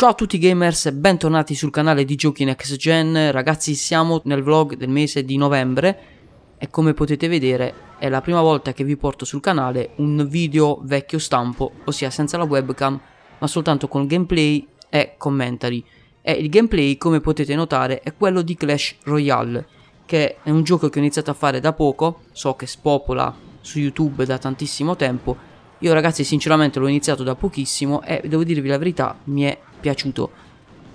Ciao a tutti gamers e bentornati sul canale di Giochi NextGen. Ragazzi, siamo nel vlog del mese di novembre e come potete vedere è la prima volta che vi porto sul canale un video vecchio stampo, ossia senza la webcam ma soltanto con gameplay e commentary. E il gameplay, come potete notare, è quello di Clash Royale, che è un gioco che ho iniziato a fare da poco. So che spopola su YouTube da tantissimo tempo. Io ragazzi sinceramente l'ho iniziato da pochissimo e devo dirvi la verità, mi è piaciuto.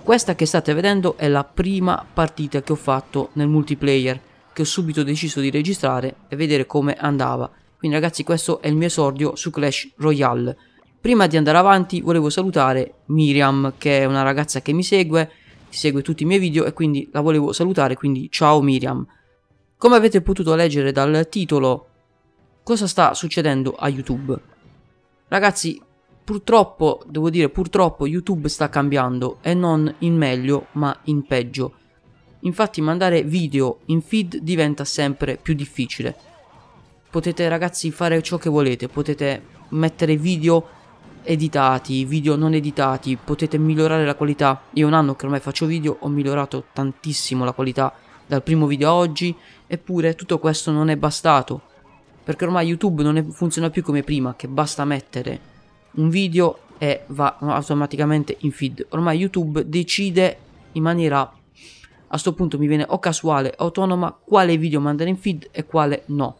Questa che state vedendo è la prima partita che ho fatto nel multiplayer, che ho subito deciso di registrare e vedere come andava. Quindi ragazzi, questo è il mio esordio su Clash Royale. Prima di andare avanti volevo salutare Miriam, che è una ragazza che mi segue, tutti i miei video, e quindi la volevo salutare. Quindi ciao Miriam. Come avete potuto leggere dal titolo, cosa sta succedendo a YouTube? Ragazzi, purtroppo, devo dire purtroppo, YouTube sta cambiando, e non in meglio ma in peggio. Infatti mandare video in feed diventa sempre più difficile. Potete ragazzi fare ciò che volete, potete mettere video editati, video non editati, potete migliorare la qualità. Io un anno che ormai faccio video ho migliorato tantissimo la qualità dal primo video a oggi, eppure tutto questo non è bastato. Perché ormai YouTube non funziona più come prima, che basta mettere un video e va automaticamente in feed. Ormai YouTube decide in maniera, a sto punto mi viene, o casuale o autonoma, quale video mandare in feed e quale no.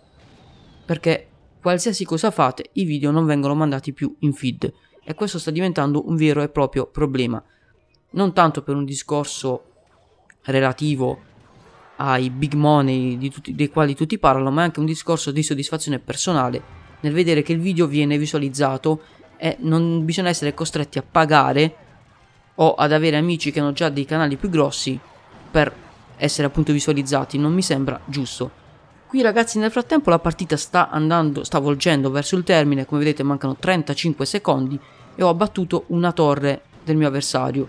Perché qualsiasi cosa fate, i video non vengono mandati più in feed. E questo sta diventando un vero e proprio problema. Non tanto per un discorso relativo ai big money dei quali tutti parlano, ma è anche un discorso di soddisfazione personale nel vedere che il video viene visualizzato e non bisogna essere costretti a pagare o ad avere amici che hanno già dei canali più grossi per essere appunto visualizzati. Non mi sembra giusto. Qui ragazzi nel frattempo la partita sta volgendo verso il termine. Come vedete mancano 35 secondi e ho abbattuto una torre del mio avversario.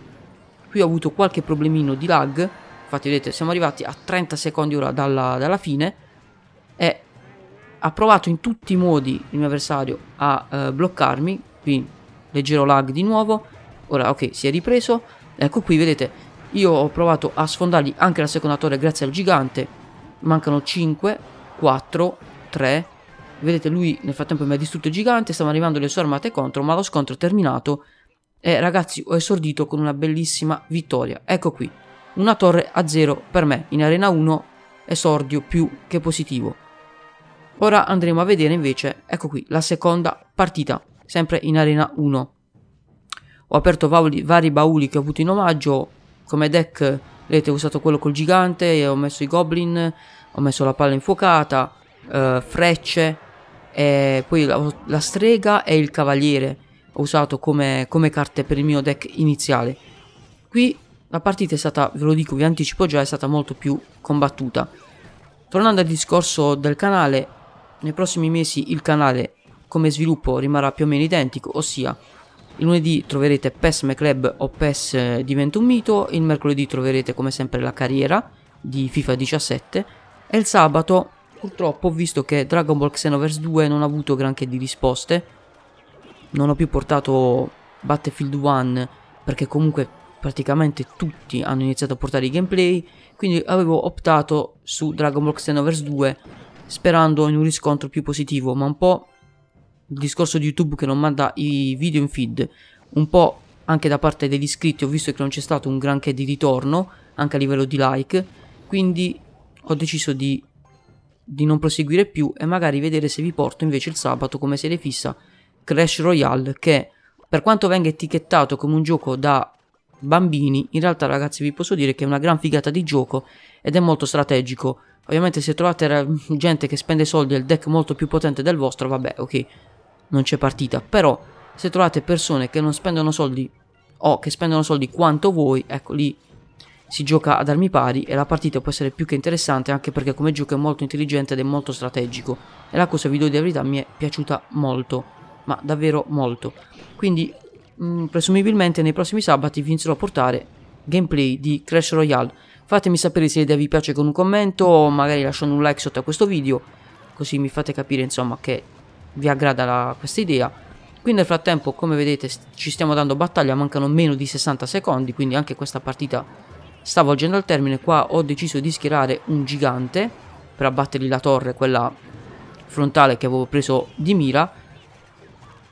Qui ho avuto qualche problemino di lag. Infatti vedete, siamo arrivati a 30 secondi ora dalla fine e ha provato in tutti i modi il mio avversario a bloccarmi. Qui leggero lag di nuovo. Ora ok, si è ripreso. Ecco qui, vedete, io ho provato a sfondargli anche la seconda torre grazie al gigante. Mancano 5, 4, 3. Vedete, lui nel frattempo mi ha distrutto il gigante, stavano arrivando le sue armate contro, ma lo scontro è terminato e ragazzi ho esordito con una bellissima vittoria. Ecco qui. Una torre a 0 per me, in arena 1, esordio più che positivo. Ora andremo a vedere invece, ecco qui, la seconda partita, sempre in arena 1. Ho aperto vari bauli che ho avuto in omaggio, come deck, vedete, ho usato quello col gigante, ho messo i goblin, ho messo la palla infuocata, frecce, e poi la strega e il cavaliere, ho usato come carte per il mio deck iniziale. Qui la partita è stata, ve lo dico, vi anticipo già, è stata molto più combattuta. Tornando al discorso del canale, nei prossimi mesi il canale come sviluppo rimarrà più o meno identico, ossia il lunedì troverete PES MyClub o PES Diventa un Mito, il mercoledì troverete come sempre la carriera di FIFA 17 e il sabato purtroppo ho visto che Dragon Ball Xenoverse 2 non ha avuto granché di risposte. Non ho più portato Battlefield 1 perché comunque praticamente tutti hanno iniziato a portare i gameplay, quindi avevo optato su Dragon Ball Xenoverse 2 sperando in un riscontro più positivo, ma un po' il discorso di YouTube che non manda i video in feed, un po' anche da parte degli iscritti ho visto che non c'è stato un granché di ritorno anche a livello di like, quindi ho deciso di non proseguire più e magari vedere se vi porto invece il sabato come serie fissa Clash Royale, che per quanto venga etichettato come un gioco da bambini, in realtà ragazzi vi posso dire che è una gran figata di gioco ed è molto strategico. Ovviamente se trovate gente che spende soldi e il deck molto più potente del vostro, vabbè ok, non c'è partita, però se trovate persone che non spendono soldi o che spendono soldi quanto voi, ecco lì si gioca ad armi pari e la partita può essere più che interessante, anche perché come gioco è molto intelligente ed è molto strategico e la cosa, vi do di verità, mi è piaciuta molto, ma davvero molto. Quindi presumibilmente nei prossimi sabati vi inizierò a portare gameplay di Clash Royale. Fatemi sapere se l'idea vi piace con un commento o magari lasciando un like sotto a questo video, così mi fate capire insomma che vi aggrada questa idea. Qui nel frattempo, come vedete, ci stiamo dando battaglia, mancano meno di 60 secondi, quindi anche questa partita sta volgendo al termine. Qua ho deciso di schierare un gigante per abbattergli la torre, quella frontale che avevo preso di mira.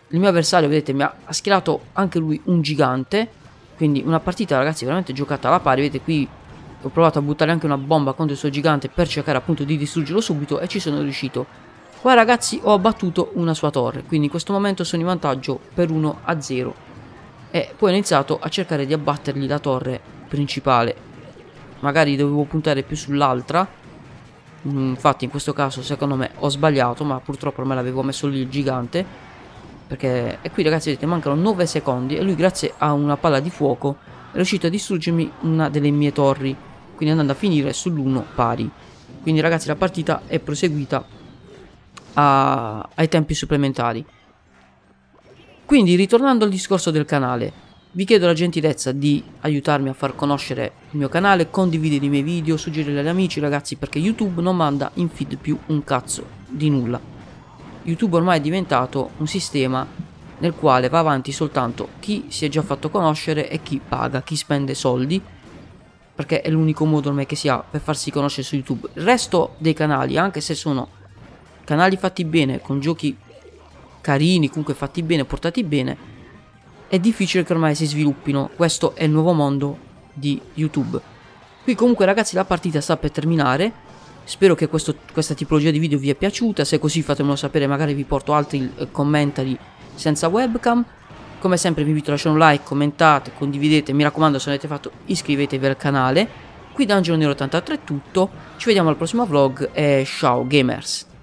Il mio avversario, vedete, mi ha schierato anche lui un gigante, quindi una partita, ragazzi, veramente giocata alla pari. Vedete qui ho provato a buttare anche una bomba contro il suo gigante per cercare appunto di distruggerlo subito e ci sono riuscito. Qua, ragazzi, ho abbattuto una sua torre, quindi in questo momento sono in vantaggio per 1-0 e poi ho iniziato a cercare di abbattergli la torre principale. Magari dovevo puntare più sull'altra, infatti in questo caso secondo me ho sbagliato, ma purtroppo ormai l'avevo messo lì il gigante, perché... E qui, ragazzi, vedete, mancano 9 secondi e lui, grazie a una palla di fuoco, è riuscito a distruggermi una delle mie torri, quindi andando a finire sull'1-0. Quindi, ragazzi, la partita è proseguita ai tempi supplementari. Quindi, ritornando al discorso del canale, vi chiedo la gentilezza di aiutarmi a far conoscere il mio canale, condividere i miei video, suggerirli agli amici, ragazzi, perché YouTube non manda in feed più un cazzo di nulla. YouTube ormai è diventato un sistema nel quale va avanti soltanto chi si è già fatto conoscere e chi paga, chi spende soldi, perché è l'unico modo ormai che si ha per farsi conoscere su YouTube. Il resto dei canali, anche se sono canali fatti bene, con giochi carini, comunque fatti bene, portati bene, è difficile che ormai si sviluppino. Questo è il nuovo mondo di YouTube. Qui comunque, ragazzi, la partita sta per terminare. Spero che questa tipologia di video vi è piaciuta. Se è così, fatemelo sapere, magari vi porto altri commentari senza webcam. Come sempre vi invito a lasciare un like, commentate, condividete, mi raccomando, se non avete fatto iscrivetevi al canale. Qui da AngeloNero83 è tutto, ci vediamo al prossimo vlog e ciao gamers!